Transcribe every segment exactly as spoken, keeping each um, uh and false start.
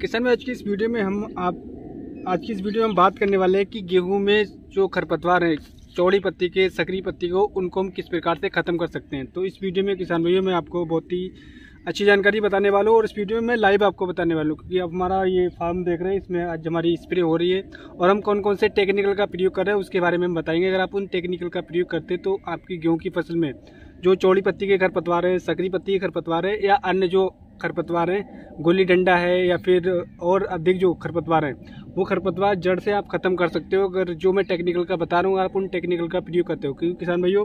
किसान में आज की इस वीडियो में हम आप आज की इस वीडियो में हम बात करने वाले हैं कि गेहूं में जो खरपतवार हैं, चौड़ी पत्ती के, सकरी पत्ती को, उनको हम किस प्रकार से ख़त्म कर सकते हैं। तो इस वीडियो में किसान भाइयों में आपको बहुत ही अच्छी जानकारी बताने वाला हूँ और इस वीडियो में मैं लाइव आपको बताने वाला हूँ, क्योंकि आप हमारा ये फार्म देख रहे हैं, इसमें आज हमारी स्प्रे हो रही है और हम कौन कौन से टेक्निकल का प्रयोग कर रहे हैं उसके बारे में हम बताएंगे। अगर आप उन टेक्निकल का प्रयोग करते हैं तो आपकी गेहूँ की फसल में जो चौड़ी पत्ती के खरपतवार है, सकरी पत्ती के खरपतवार है या अन्य जो खरपतवार हैं, गोली डंडा है या फिर और अधिक जो खरपतवार हैं, वो खरपतवार जड़ से आप ख़त्म कर सकते हो। अगर जो मैं टेक्निकल का बता रहा हूँ आप उन टेक्निकल का प्रयोग करते हो, क्योंकि किसान भाइयों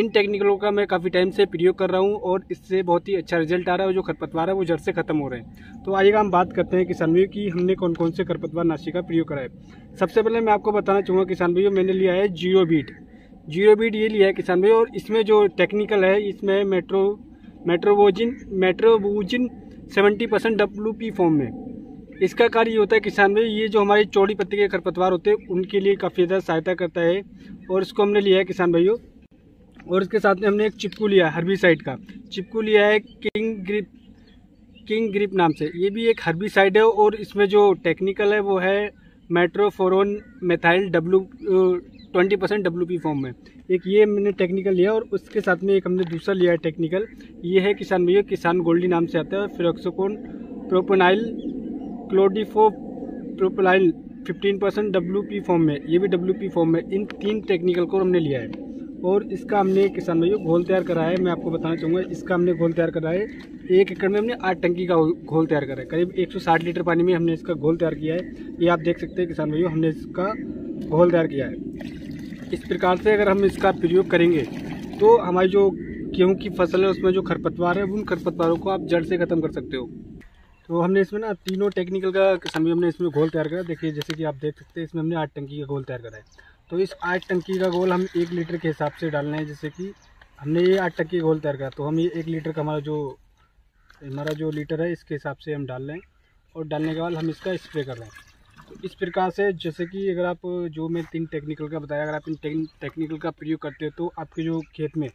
इन टेक्निकलों का मैं काफ़ी टाइम से प्रयोग कर रहा हूँ और इससे बहुत ही अच्छा रिजल्ट आ रहा है और जो खरपतवार है वो जड़ से ख़त्म हो रहे हैं। तो आइएगा हम बात करते हैं किसान भाइयों की हमने कौन कौन से खरपतवार नाशी का प्रयोग करा है। सबसे पहले मैं आपको बताना चाहूँगा किसान भाइयों, मैंने लिया है जियोबीट। जियोबीट ये लिया है किसान भाई और इसमें जो टेक्निकल है, इसमें मेट्रो मेट्रोबुजिन मेट्रोबुजिन सत्तर परसेंट डब्लू पी फॉर्म में। इसका कार्य ये होता है किसान भाई, ये जो हमारी चौड़ी पत्ती के खरपतवार होते हैं उनके लिए काफ़ी ज़्यादा सहायता करता है और इसको हमने लिया है किसान भाइयों। और इसके साथ में हमने एक चिपकू लिया है, हर्बिसाइड का चिपकू लिया है किंग ग्रिप किंग ग्रिप नाम से। ये भी एक हर्बिसाइड है और इसमें जो टेक्निकल है वो है मेट्रोफोर methyl W twenty percent W P form में। एक ये मैंने टेक्निकल लिया और उसके साथ में एक हमने दूसरा लिया है टेक्निकल, ये है किसान भैया किसान गोल्डी नाम से आता है। फ्रेक्सोकोन प्रोपोनाइल क्लोडिफो प्रोपोनाइल fifteen percent W P form में, ये भी डब्लू पी फॉर्म में। इन तीन टेक्निकल को हमने लिया है और इसका हमने किसान भैया घोल तैयार करा है। मैं आपको बताना चाहूँगा इसका हमने घोल तैयार करा है, एक एकड़ में हमने आठ टंकी का घोल तैयार करा है। करीब एक सौ साठ लीटर पानी में हमने इसका घोल तैयार किया है। ये आप देख सकते हैं किसान भैया, हमने इसका घोल तैयार किया है। इस प्रकार से अगर हम इसका प्रयोग करेंगे तो हमारी जो गेहूं की फसल है उसमें जो खरपतवार है उन खरपतवारों को आप जड़ से ख़त्म कर सकते हो। तो हमने इसमें ना तीनों टेक्निकल का किसान हमने इसमें घोल तैयार करा। देखिए जैसे कि आप देख सकते हैं, इसमें हमने आठ टंकी का घोल तैयार करा है। तो इस आठ टंकी का घोल हम एक लीटर के हिसाब से डालना है। जैसे कि हमने ये आठ टंकी घोल तैयार करा तो हम ये एक लीटर का हमारा जो हमारा जो लीटर है इसके हिसाब से हम डाल रहे हैं और डालने के बाद हम इसका स्प्रे कर रहे हैं। इस प्रकार से जैसे कि अगर आप जो मैं तीन टेक्निकल का बताया, अगर आप इन टेक्निकल का प्रयोग करते हो तो आपके जो खेत में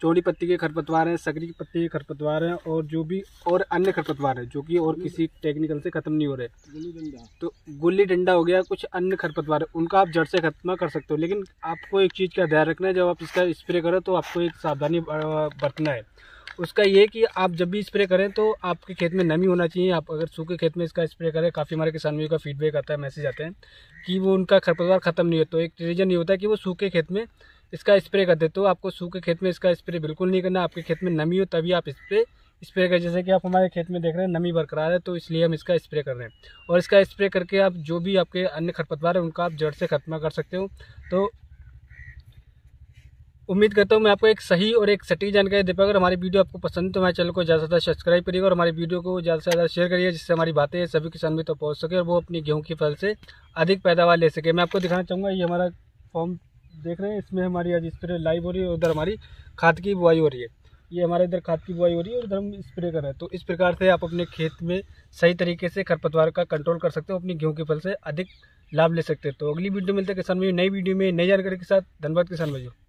चौड़ी पत्ती के खरपतवार हैं, सकरी पत्ती के खरपतवार हैं और जो भी और अन्य खरपतवार हैं जो कि और किसी टेक्निकल से ख़त्म नहीं हो रहे, तो गुल्ली डंडा हो गया, कुछ अन्य खरपतवार उनका आप जड़ से ख़त्म कर सकते हो। लेकिन आपको एक चीज़ का ध्यान रखना है, जब आप इसका स्प्रे करो तो आपको एक सावधानी बरतना है। उसका ये कि आप जब भी स्प्रे करें तो आपके खेत में नमी होना चाहिए। आप अगर सूखे खेत में इसका स्प्रे करें, काफ़ी हमारे किसान भाइयों का फीडबैक आता है, मैसेज आते हैं कि वो उनका खरपतवार ख़त्म नहीं होता। तो एक रीज़न ये होता है कि वो सूखे खेत में इसका स्प्रे करते, तो आपको सूखे खेत में इसका स्प्रे बिल्कुल नहीं करना। आपके खेत में नमी हो तभी आप स्प्रे स्प्रे करें। जैसे कि आप हमारे खेत में देख रहे हैं नमी बरकरार है तो इसलिए हम इसका स्प्रे कर रहे हैं और इसका स्प्रे करके आप जो भी आपके अन्य खरपतवार है उनका आप जड़ से ख़त्म कर सकते हो। तो उम्मीद करता हूँ मैं आपको एक सही और एक सटीक जानकारी दे पाऊँ। अगर हमारी वीडियो आपको पसंद है तो हमारे चैनल को ज़्यादा से ज़्यादा सब्सक्राइब करिएगा और हमारी वीडियो को ज़्यादा से ज़्यादा शेयर करिए, जिससे हमारी बातें सभी किसान भी तो पहुँच सके और वो अपनी गेहूं की फसल से अधिक पैदावार ले सके। मैं आपको दिखाना चाहूँगा, ये हमारा फॉर्म देख रहे हैं, इसमें हमारी आज स्प्रे लाइव हो रही है और उधर हमारी खाद की बुआई हो रही है। ये हमारे इधर खाद की बुआई हो रही है और इधर हम स्प्रे कर रहे हैं। तो इस प्रकार से आप अपने खेत में सही तरीके से खरपतवार का कंट्रोल कर सकते हो, अपनी गेहूँ की फसल से अधिक लाभ ले सकते हो। तो अगली वीडियो मिलते हैं किसान भाइयों नई वीडियो में नई जानकारी के साथ। धन्यवाद किसान भाइयों।